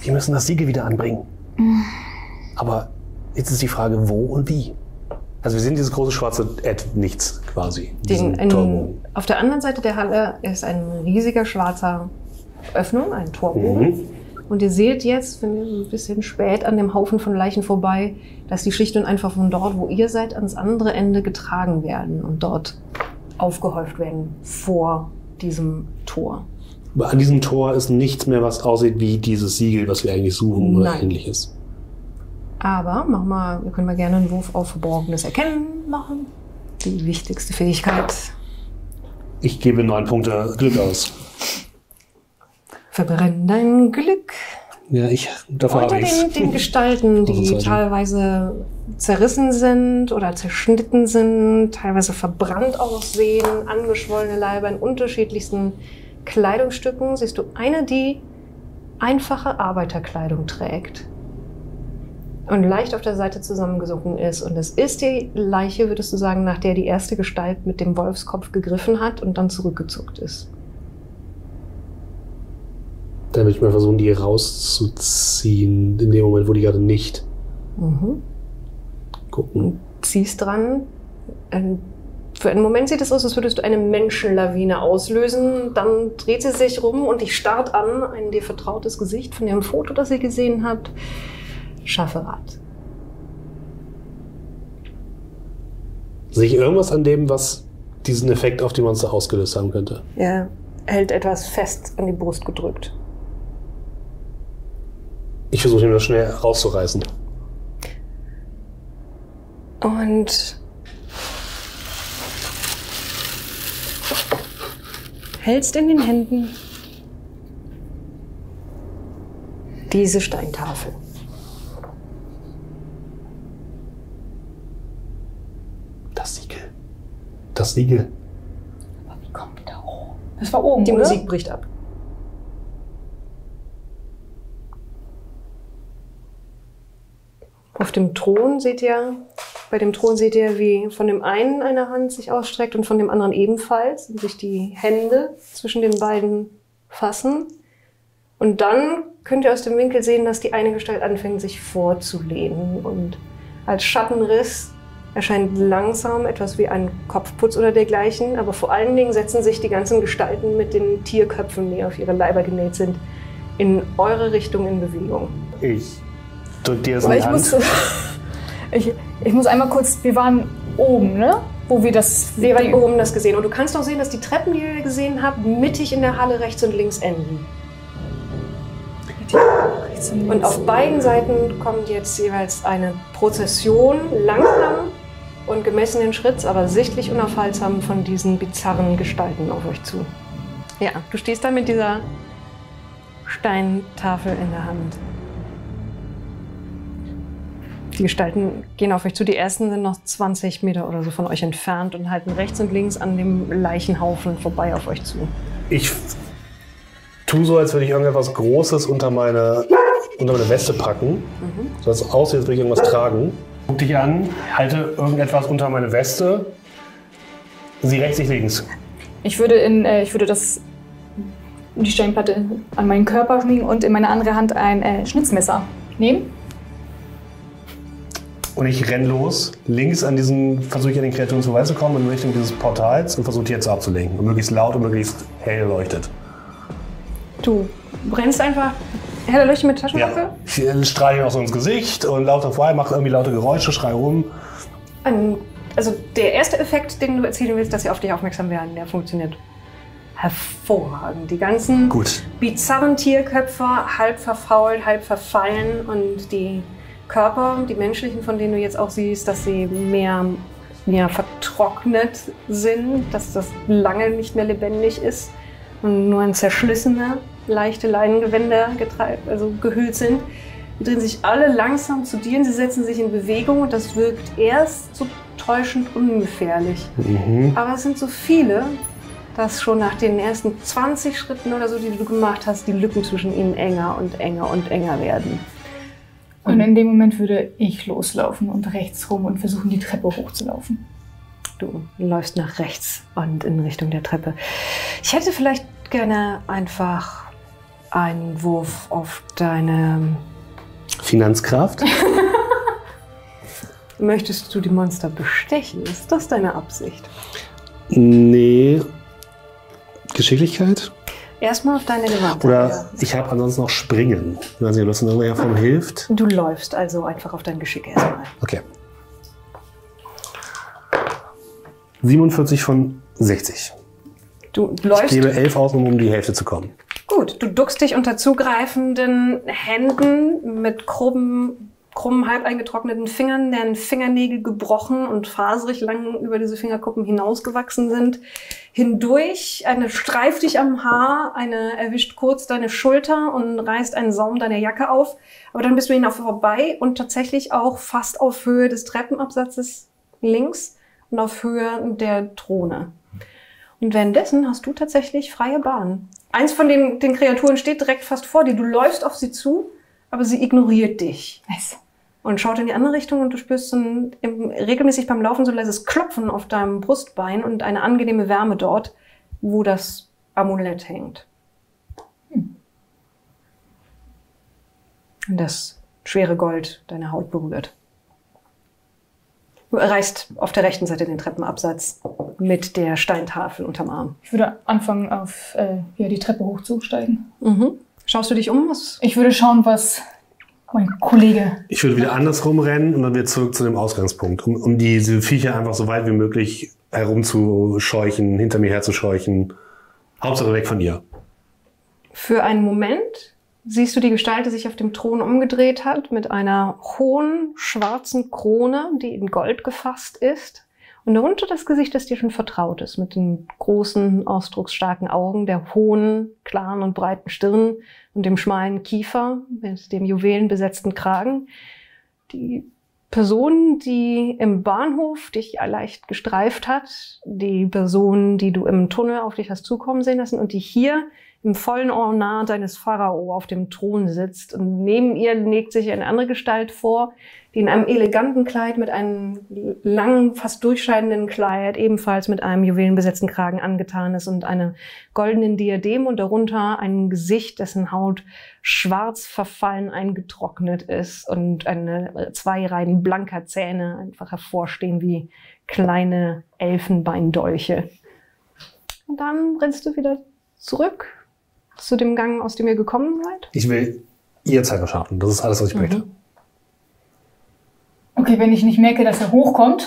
Wir müssen das Siegel wieder anbringen. Aber jetzt ist die Frage, wo und wie. Also wir sehen dieses große schwarze Ad nichts quasi. Den, in, auf der anderen Seite der Halle ist ein riesiger schwarzer Öffnung, ein Torbogen. Mhm. Und ihr seht jetzt, wenn ihr ein bisschen spät an dem Haufen von Leichen vorbei, dass die Schichten einfach von dort, wo ihr seid, ans andere Ende getragen werden und dort aufgehäuft werden vor diesem Tor. Aber an diesem Tor ist nichts mehr, was aussieht wie dieses Siegel, was wir eigentlich suchen oder Nein. ähnliches. Aber mach mal, wir können mal gerne einen Wurf auf Verborgenes Erkennen machen. Die wichtigste Fähigkeit. Ich gebe neun Punkte Glück aus. Verbrenn dein Glück. Ja, ich davon habe ich den, den Gestalten, die teilweise zerrissen sind oder zerschnitten sind, teilweise verbrannt aussehen, angeschwollene Leiber in unterschiedlichsten Kleidungsstücken, siehst du eine, die einfache Arbeiterkleidung trägt und leicht auf der Seite zusammengesunken ist. Und das ist die Leiche, würdest du sagen, nach der die erste Gestalt mit dem Wolfskopf gegriffen hat und dann zurückgezuckt ist. Da würde ich mal versuchen, die rauszuziehen, in dem Moment, wo die gerade nicht. Mhm. Gucken. Ziehst dran, Für einen Moment sieht es aus, als würdest du eine Menschenlawine auslösen. Dann dreht sie sich rum und dich starrt an. Ein dir vertrautes Gesicht von dem Foto, das ihr gesehen habt. Schafferath. Sehe ich irgendwas an dem, was diesen Effekt auf die Monster ausgelöst haben könnte? Ja, er hält etwas fest an die Brust gedrückt. Ich versuche ihm das schnell rauszureißen. Und hältst in den Händen diese Steintafel. Das Siegel. Das Siegel. Aber wie kommt da hoch? Das war oben, die oder? Musik bricht ab. Auf dem Thron seht ihr, bei dem Thron seht ihr, wie von dem einen eine Hand sich ausstreckt und von dem anderen ebenfalls und sich die Hände zwischen den beiden fassen. Und dann könnt ihr aus dem Winkel sehen, dass die eine Gestalt anfängt, sich vorzulehnen. Und als Schattenriss erscheint langsam etwas wie ein Kopfputz oder dergleichen. Aber vor allen Dingen setzen sich die ganzen Gestalten mit den Tierköpfen, die auf ihre Leiber genäht sind, in eure Richtung in Bewegung. Ich. Drück dir das in die Hand. Ich, ich muss einmal kurz, wir waren oben, ne? Wo wir das... Wir waren oben das gesehen. Und du kannst auch sehen, dass die Treppen, die ihr gesehen habt, mittig in der Halle rechts und links enden. Rechts und links. Und auf beiden Seiten kommt jetzt jeweils eine Prozession, langsam und gemessenen Schritts, aber sichtlich unaufhaltsam von diesen bizarren Gestalten auf euch zu. Ja, du stehst da mit dieser Steintafel in der Hand. Die Gestalten gehen auf euch zu. Die ersten sind noch zwanzig Meter oder so von euch entfernt und halten rechts und links an dem Leichenhaufen vorbei auf euch zu. Ich tue so, als würde ich irgendetwas Großes unter meine, unter meine Weste packen. Mhm. So, dass es aussieht, als würde ich irgendwas tragen. Guck dich an, halte irgendetwas unter meine Weste. Sie rechts, ich links. Ich würde, in, äh, ich würde das, die Steinplatte an meinen Körper schmiegen und in meine andere Hand ein äh, Schnitzmesser nehmen. Und ich renn los, links an diesen, versuche ich an den Kreaturen vorbeizukommen in Richtung dieses Portals und versuche jetzt abzulenken. Und möglichst laut und möglichst hell leuchtet. Du brennst einfach hell leuchtet mit Taschenlampe? Ja. Ich strahle ihn auch so ins Gesicht und laufe vorbei, mache irgendwie laute Geräusche, schrei rum. Also der erste Effekt, den du erzielen willst, dass sie auf dich aufmerksam werden, der funktioniert hervorragend. Die ganzen Gut. bizarren Tierköpfe, halb verfault, halb verfallen und die Körper, die menschlichen, von denen du jetzt auch siehst, dass sie mehr, mehr vertrocknet sind, dass das lange nicht mehr lebendig ist und nur in zerschlissene, leichte Leinengewänder also gehüllt sind. Die drehen sich alle langsam zu dir und sie setzen sich in Bewegung und das wirkt erst so täuschend ungefährlich. Mhm. Aber es sind so viele, dass schon nach den ersten zwanzig Schritten oder so, die du gemacht hast, die Lücken zwischen ihnen enger und enger und enger werden. Und in dem Moment würde ich loslaufen und rechts rum und versuchen, die Treppe hochzulaufen. Du läufst nach rechts und in Richtung der Treppe. Ich hätte vielleicht gerne einfach einen Wurf auf deine... Finanzkraft? Möchtest du die Monster bestechen? Ist das deine Absicht? Nee. Geschicklichkeit? Erstmal auf deine Gewandtheit. Oder ich habe ansonsten noch Springen. Ich weiß nicht, ob das in irgendeiner Form hilft. Du läufst also einfach auf dein Geschick erstmal. Okay. siebenundvierzig von sechzig. Du läufst. Ich gebe elf aus, um um die Hälfte zu kommen. Gut, du duckst dich unter zugreifenden Händen mit krummen, krummen halb eingetrockneten Fingern, deren Fingernägel gebrochen und faserig lang über diese Fingerkuppen hinausgewachsen sind. Hindurch, eine streift dich am Haar, eine erwischt kurz deine Schulter und reißt einen Saum deiner Jacke auf. Aber dann bist du hinauf vorbei und tatsächlich auch fast auf Höhe des Treppenabsatzes links und auf Höhe der Throne. Und währenddessen hast du tatsächlich freie Bahn. Eins von den, den Kreaturen steht direkt fast vor dir. Du läufst auf sie zu, aber sie ignoriert dich. Nice. Und schaut in die andere Richtung und du spürst so ein, im, regelmäßig beim Laufen so ein leises Klopfen auf deinem Brustbein und eine angenehme Wärme dort, wo das Amulett hängt. Hm. Und das schwere Gold deine Haut berührt. Du erreichst auf der rechten Seite den Treppenabsatz mit der Steintafel unterm Arm. Ich würde anfangen, auf äh, ja, die Treppe hochzusteigen. Mhm. Schaust du dich um? Was? Ich würde schauen, was mein Kollege... Ich würde wieder andersrum rennen und dann wieder zurück zu dem Ausgangspunkt, um, um diese Viecher einfach so weit wie möglich herumzuscheuchen, hinter mir herzuscheuchen. Hauptsache weg von ihr. Für einen Moment siehst du die Gestalt, die sich auf dem Thron umgedreht hat, mit einer hohen, schwarzen Krone, die in Gold gefasst ist. Und darunter das Gesicht, das dir schon vertraut ist, mit den großen, ausdrucksstarken Augen, der hohen, klaren und breiten Stirn und dem schmalen Kiefer mit dem juwelenbesetzten Kragen. Die Person, die im Bahnhof dich leicht gestreift hat, die Person, die du im Tunnel auf dich hast zukommen sehen lassen und die hier im vollen Ornat eines Pharao auf dem Thron sitzt. Und neben ihr legt sich eine andere Gestalt vor, die in einem eleganten Kleid mit einem langen, fast durchscheinenden Kleid, ebenfalls mit einem juwelenbesetzten Kragen angetan ist und einem goldenen Diadem und darunter ein Gesicht, dessen Haut schwarz verfallen eingetrocknet ist und eine, zwei Reihen blanker Zähne einfach hervorstehen wie kleine Elfenbeindolche. Und dann rennst du wieder zurück zu dem Gang, aus dem ihr gekommen seid? Ich will ihr Zeit verschaffen. Das ist alles, was ich mhm. möchte. Okay, wenn ich nicht merke, dass er hochkommt.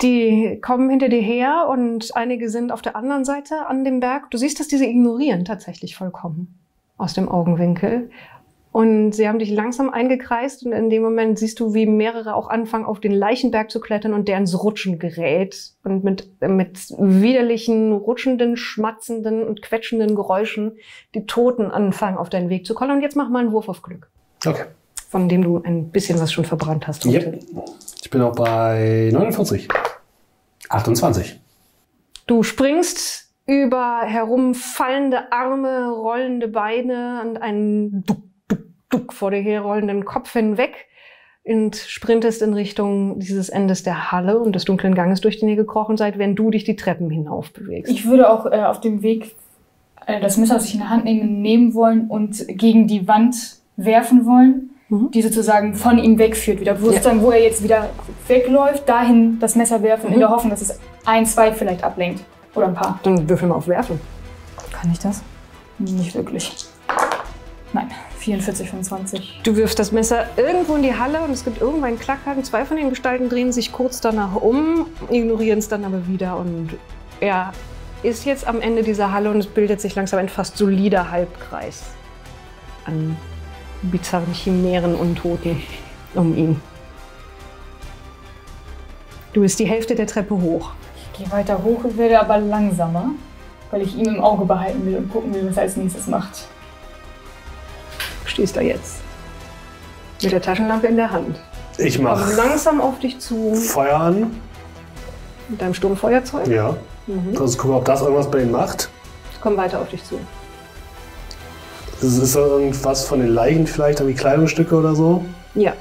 Die kommen hinter dir her und einige sind auf der anderen Seite an dem Berg. Du siehst, dass diese ignorieren tatsächlich vollkommen aus dem Augenwinkel. Und sie haben dich langsam eingekreist und in dem Moment siehst du, wie mehrere auch anfangen, auf den Leichenberg zu klettern und der ins Rutschen gerät. Und mit, mit widerlichen, rutschenden, schmatzenden und quetschenden Geräuschen die Toten anfangen, auf deinen Weg zu kommen. Und jetzt mach mal einen Wurf auf Glück. Okay. Von dem du ein bisschen was schon verbrannt hast. Yep. Ich bin auch bei neunundvierzig. achtundzwanzig. Du springst über herumfallende Arme, rollende Beine und einen Duck. Duck vor dir herrollenden Kopf hinweg und sprintest in Richtung dieses Endes der Halle und des dunklen Ganges, durch den ihr gekrochen seid, wenn du dich die Treppen hinauf bewegst. Ich würde auch äh, auf dem Weg äh, das Messer, das ich in der Hand nehme, nehmen wollen und gegen die Wand werfen wollen, mhm. die sozusagen von ihm wegführt. Wieder bewusst sein, ja. wo er jetzt wieder wegläuft, dahin das Messer werfen, mhm. in der Hoffnung, dass es ein, zwei vielleicht ablenkt. Oder ein paar. Dann würfeln wir auf Werfen. Kann ich das? Nicht wirklich. Nein. vierundvierzig, fünfundzwanzig. Du wirfst das Messer irgendwo in die Halle und es gibt irgendwann einen Klackhaken. Zwei von den Gestalten drehen sich kurz danach um, ignorieren es dann aber wieder. Und er ist jetzt am Ende dieser Halle und es bildet sich langsam ein fast solider Halbkreis an bizarren Chimären und Toten um ihn. Du bist die Hälfte der Treppe hoch. Ich gehe weiter hoch und werde aber langsamer, weil ich ihn im Auge behalten will und gucken will, was er als nächstes macht. Stehst da jetzt mit der Taschenlampe in der Hand. Ich mache langsam auf dich zu. Feuer an. Mit deinem Sturmfeuerzeug? Ja. Mhm. Also gucken, ob das irgendwas bei ihm macht. Ich komme weiter auf dich zu. Das ist irgendwas von den Leichen vielleicht, irgendwie Kleidungsstücke oder so? Ja.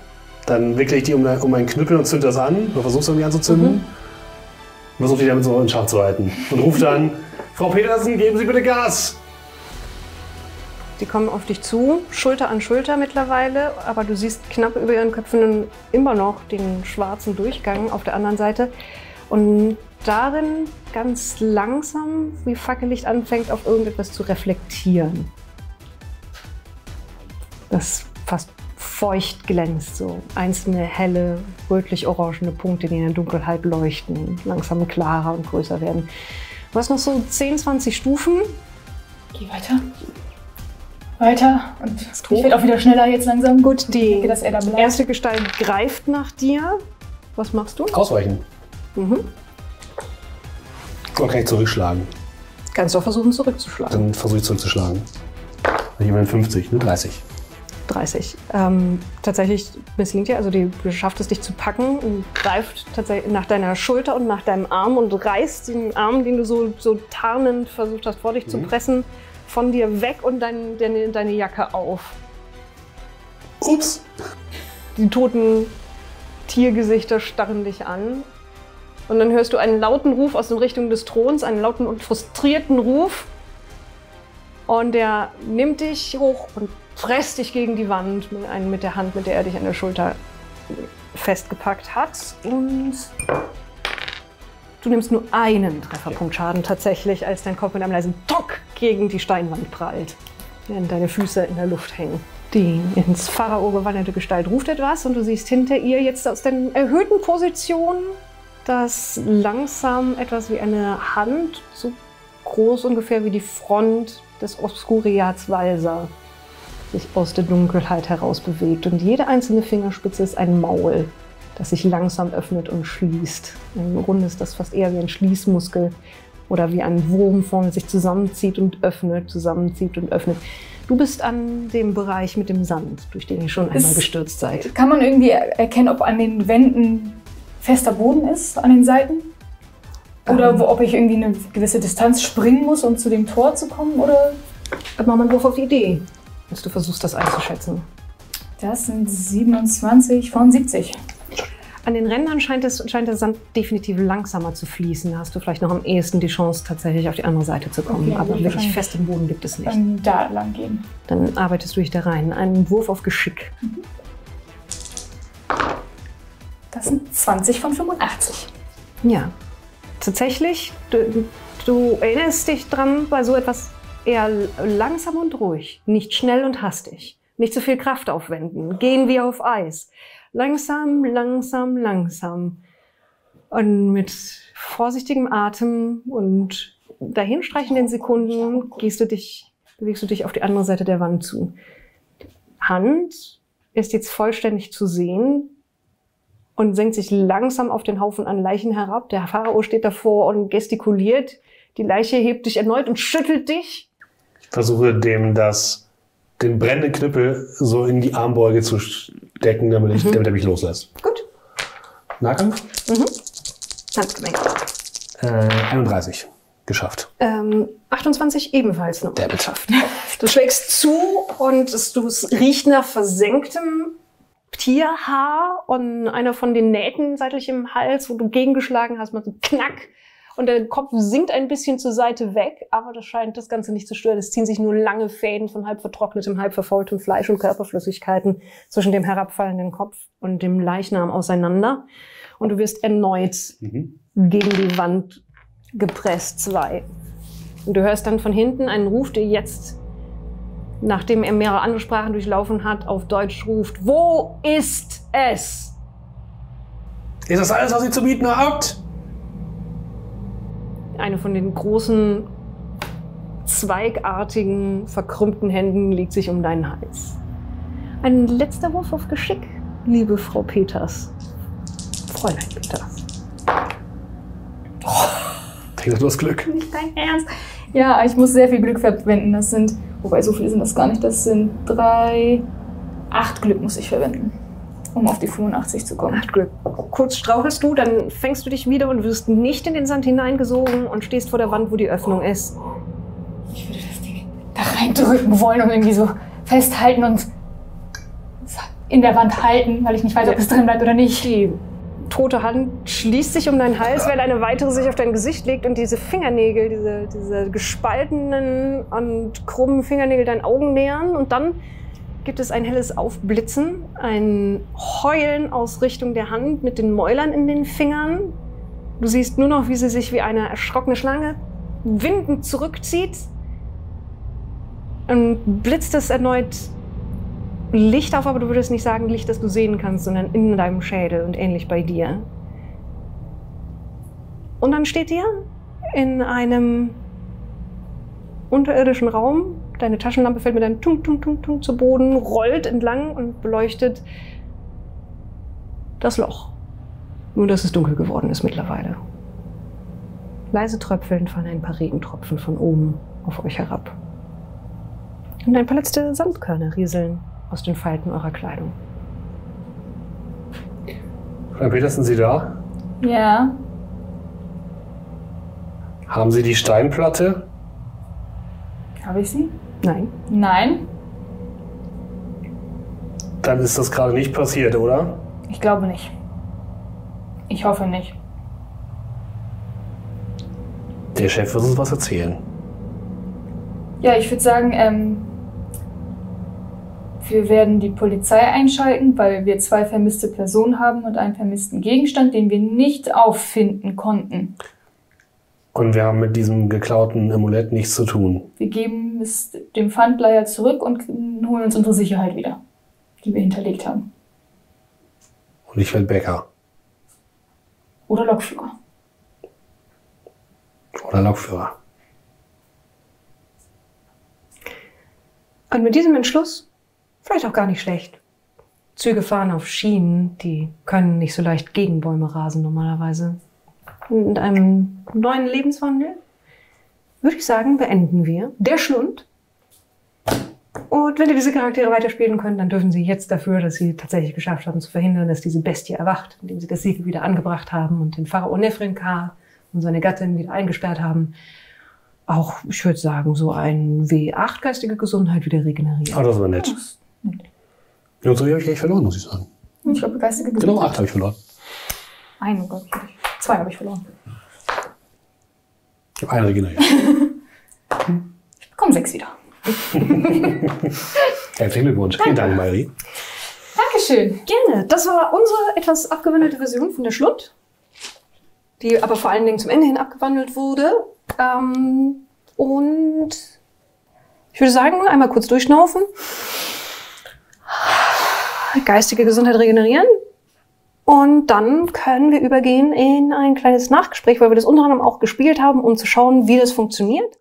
Dann wickle ich die um, um einen Knüppel und zünde das an. Oder versuche es irgendwie anzuzünden. Mhm. Versuche die damit so in Schach zu halten. Und rufe dann, Frau Petersen, geben Sie bitte Gas! Die kommen auf dich zu, Schulter an Schulter mittlerweile, aber du siehst knapp über ihren Köpfen immer noch den schwarzen Durchgang auf der anderen Seite. Und darin ganz langsam, wie Fackellicht anfängt, auf irgendetwas zu reflektieren. Das fast feucht glänzt, so einzelne helle, rötlich-orangene Punkte, die in der Dunkelheit leuchten, langsam klarer und größer werden. Du hast noch so zehn, zwanzig Stufen. Geh weiter. Weiter und ich werde auch wieder schneller jetzt langsam. Gut, die denke, dass er da bleibt. Erste Gestalt greift nach dir. Was machst du? Ausweichen. Mhm. Oder kann ich zurückschlagen? Kannst du auch versuchen zurückzuschlagen. Dann versuche ich zurückzuschlagen. Ich meine fünfzig, ne? dreißig. dreißig. Ähm, tatsächlich misslingt dir, also die, du schafft es dich zu packen und greift tatsächlich nach deiner Schulter und nach deinem Arm und reißt den Arm, den du so, so tarnend versucht hast, vor dich mhm. zu pressen, von dir weg und dein, deine, deine Jacke auf. Ups! Die toten Tiergesichter starren dich an. Und dann hörst du einen lauten Ruf aus der Richtung des Throns, einen lauten und frustrierten Ruf. Und der nimmt dich hoch und presst dich gegen die Wand mit, einem, mit der Hand, mit der er dich an der Schulter festgepackt hat. Und Du nimmst nur einen Trefferpunkt Schaden tatsächlich, als dein Kopf mit einem leisen Tock gegen die Steinwand prallt, während deine Füße in der Luft hängen. Die ins Pharao gewanderte Gestalt ruft etwas und du siehst hinter ihr jetzt aus der erhöhten Position, dass langsam etwas wie eine Hand, so groß ungefähr wie die Front des Obscuriats Walser, sich aus der Dunkelheit heraus bewegt. Und jede einzelne Fingerspitze ist ein Maul, das sich langsam öffnet und schließt. Im Grunde ist das fast eher wie ein Schließmuskel oder wie ein Wurm vorne sich zusammenzieht und öffnet, zusammenzieht und öffnet. Du bist an dem Bereich mit dem Sand, durch den ihr schon einmal gestürzt seid. Kann man irgendwie erkennen, ob an den Wänden fester Boden ist, an den Seiten? Oder um, wo, ob ich irgendwie eine gewisse Distanz springen muss, um zu dem Tor zu kommen? Oder? Mach mal einen Wurf auf die Idee, dass du versuchst, das einzuschätzen. Das sind siebenundzwanzig von siebzig. An den Rändern scheint, es, scheint der Sand definitiv langsamer zu fließen. Da hast du vielleicht noch am ehesten die Chance, tatsächlich auf die andere Seite zu kommen. Okay, aber wirklich fest im Boden gibt es nicht. Dann da lang gehen. Dann arbeitest du dich da rein. Einen Wurf auf Geschick. Das sind zwanzig von fünfundachtzig. Ja. Tatsächlich, du, du erinnerst dich dran, bei so etwas eher langsam und ruhig. Nicht schnell und hastig. Nicht zu viel Kraft aufwenden. Gehen wir auf Eis. Langsam, langsam, langsam. Und mit vorsichtigem Atem und dahinstreichenden Sekunden gehst du dich, bewegst du dich auf die andere Seite der Wand zu. Hand ist jetzt vollständig zu sehen und senkt sich langsam auf den Haufen an Leichen herab. Der Pharao steht davor und gestikuliert. Die Leiche hebt dich erneut und schüttelt dich. Ich versuche dem das, den brennenden Knüppel so in die Armbeuge zu decken, damit, ich, mhm. damit er mich loslässt. Gut. Nahkampf? Mhm. Handgemenge. Äh, einunddreißig. Geschafft. Ähm, achtundzwanzig ebenfalls noch. Der geschafft. Du schlägst zu und es, du, es riecht nach versenktem Tierhaar und einer von den Nähten seitlich im Hals, wo du gegengeschlagen hast, macht so Knack und der Kopf sinkt ein bisschen zur Seite weg, aber das scheint das Ganze nicht zu stören. Es ziehen sich nur lange Fäden von halb vertrocknetem, halb verfaultem Fleisch und Körperflüssigkeiten zwischen dem herabfallenden Kopf und dem Leichnam auseinander und du wirst erneut mhm. gegen die Wand gepresst, zwei. Und du hörst dann von hinten einen Ruf, der jetzt, nachdem er mehrere andere Sprachen durchlaufen hat, auf Deutsch ruft: Wo ist es? Ist das alles, was ihr zu bieten habt? Eine von den großen, zweigartigen, verkrümmten Händen legt sich um deinen Hals. Ein letzter Wurf auf Geschick, liebe Frau Peters. Fräulein Peters. Oh, du hast Glück. Nicht dein Ernst. Ja, ich muss sehr viel Glück verwenden. Das sind, wobei so viel sind das gar nicht, das sind drei, acht Glück muss ich verwenden, um auf die fünfundachtzig zu kommen. Acht Glück. Kurz strauchelst du, dann fängst du dich wieder und wirst nicht in den Sand hineingesogen und stehst vor der Wand, wo die Öffnung ist. Ich würde das Ding da reindrücken wollen und irgendwie so festhalten und in der Wand halten, weil ich nicht weiß, ob es drin bleibt oder nicht. Die tote Hand schließt sich um deinen Hals, weil eine weitere sich auf dein Gesicht legt und diese Fingernägel, diese, diese gespaltenen und krummen Fingernägel deinen Augen nähern. Und dann gibt es ein helles Aufblitzen, ein Heulen aus Richtung der Hand mit den Mäulern in den Fingern. Du siehst nur noch, wie sie sich wie eine erschrockene Schlange windend zurückzieht. Und blitzt es erneut Licht auf, aber du würdest nicht sagen Licht, das du sehen kannst, sondern in deinem Schädel und ähnlich bei dir. Und dann steht ihr in einem unterirdischen Raum. Deine Taschenlampe fällt mit einem Tung, Tung, Tung, Tung zu Boden, rollt entlang und beleuchtet das Loch. Nur, dass es dunkel geworden ist mittlerweile. Leise tröpfelnd fallen ein paar Regentropfen von oben auf euch herab. Und ein paar letzte Sandkörner rieseln aus den Falten eurer Kleidung. Frau Peters, sind Sie da? Ja. Haben Sie die Steinplatte? Habe ich sie? Nein. Nein? Dann ist das gerade nicht passiert, oder? Ich glaube nicht. Ich hoffe nicht. Der Chef wird uns was erzählen. Ja, ich würde sagen, ähm, Wir werden die Polizei einschalten, weil wir zwei vermisste Personen haben und einen vermissten Gegenstand, den wir nicht auffinden konnten. Und wir haben mit diesem geklauten Amulett nichts zu tun. Wir geben es dem Pfandleiher zurück und holen uns unsere Sicherheit wieder, die wir hinterlegt haben. Und ich werde Bäcker. Oder Lokführer. Oder Lokführer. Und mit diesem Entschluss, vielleicht auch gar nicht schlecht. Züge fahren auf Schienen, die können nicht so leicht gegen Bäume rasen normalerweise. Und mit einem neuen Lebenswandel, würde ich sagen, beenden wir Der Schlund. Und wenn ihr diese Charaktere weiterspielen könnt, dann dürfen sie jetzt dafür, dass sie tatsächlich geschafft haben, zu verhindern, dass diese Bestie erwacht, indem sie das Siegel wieder angebracht haben und den Pharao Nefrenka und seine Gattin wieder eingesperrt haben, auch, ich würde sagen, so ein W acht geistige Gesundheit wieder regeneriert. Ah, das war nett. Ja, und so habe ich gleich verloren, muss ich sagen. Ich glaube, geistige Gesundheit. Genau, acht habe ich verloren. Einen, glaube ich. Zwei habe ich verloren. Ich habe eine regeneriert. Ich bekomme sechs wieder. Herzlichen Glückwunsch. Danke. Vielen Dank, Marie. Dankeschön. Gerne. Das war unsere etwas abgewandelte Version von Der Schlund, die aber vor allen Dingen zum Ende hin abgewandelt wurde. Ähm, und ich würde sagen, einmal kurz durchschnaufen. Geistige Gesundheit regenerieren. Und dann können wir übergehen in ein kleines Nachgespräch, weil wir das unter anderem auch gespielt haben, um zu schauen, wie das funktioniert.